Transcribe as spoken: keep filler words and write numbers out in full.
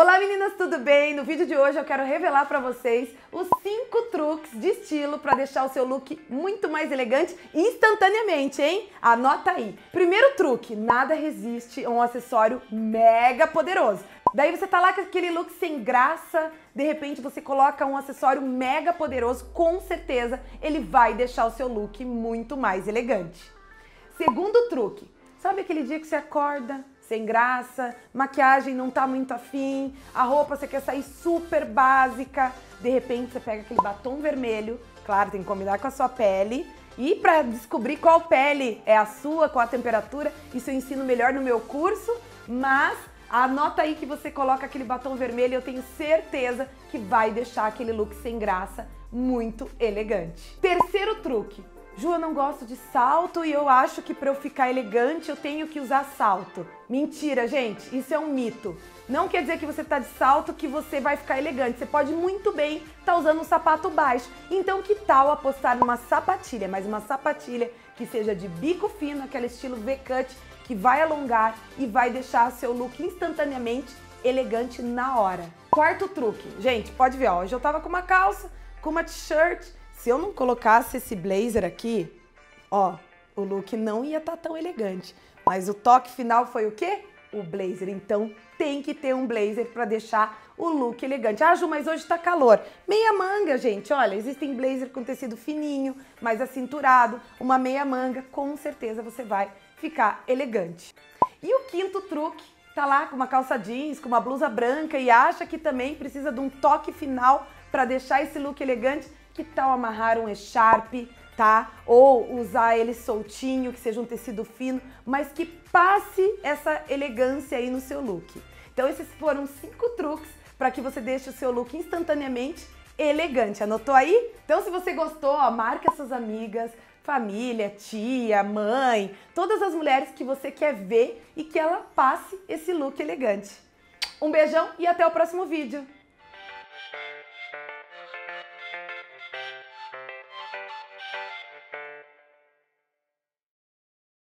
Olá meninas, tudo bem? No vídeo de hoje eu quero revelar para vocês os cinco truques de estilo para deixar o seu look muito mais elegante instantaneamente, hein? Anota aí! Primeiro truque, nada resiste a um acessório mega poderoso. Daí você tá lá com aquele look sem graça, de repente você coloca um acessório mega poderoso, com certeza ele vai deixar o seu look muito mais elegante. Segundo truque, sabe aquele dia que você acorda sem graça, maquiagem não tá muito afim, a roupa você quer sair super básica, de repente você pega aquele batom vermelho, claro, tem que combinar com a sua pele, e para descobrir qual pele é a sua, qual a temperatura, isso eu ensino melhor no meu curso, mas anota aí que você coloca aquele batom vermelho e eu tenho certeza que vai deixar aquele look sem graça muito elegante. Terceiro truque. Ju, eu não gosto de salto e eu acho que para eu ficar elegante eu tenho que usar salto. Mentira, gente, isso é um mito. Não quer dizer que você tá de salto que você vai ficar elegante. Você pode muito bem tá usando um sapato baixo. Então que tal apostar numa sapatilha, mas uma sapatilha que seja de bico fino, aquele estilo V-cut, que vai alongar e vai deixar seu look instantaneamente elegante na hora. Quarto truque. Gente, pode ver, ó, hoje eu tava com uma calça, com uma t-shirt. Se eu não colocasse esse blazer aqui, ó, o look não ia estar tão elegante. Mas o toque final foi o quê? O blazer. Então tem que ter um blazer para deixar o look elegante. Ah, Ju, mas hoje tá calor. Meia manga, gente. Olha, existem blazer com tecido fininho, mais acinturado. Uma meia manga, com certeza você vai ficar elegante. E o quinto truque, tá lá com uma calça jeans, com uma blusa branca e acha que também precisa de um toque final para deixar esse look elegante. Que tal amarrar um echarpe, tá? Ou usar ele soltinho, que seja um tecido fino, mas que passe essa elegância aí no seu look. Então esses foram cinco truques para que você deixe o seu look instantaneamente elegante. Anotou aí? Então se você gostou, ó, marca suas amigas, família, tia, mãe, todas as mulheres que você quer ver e que ela passe esse look elegante. Um beijão e até o próximo vídeo!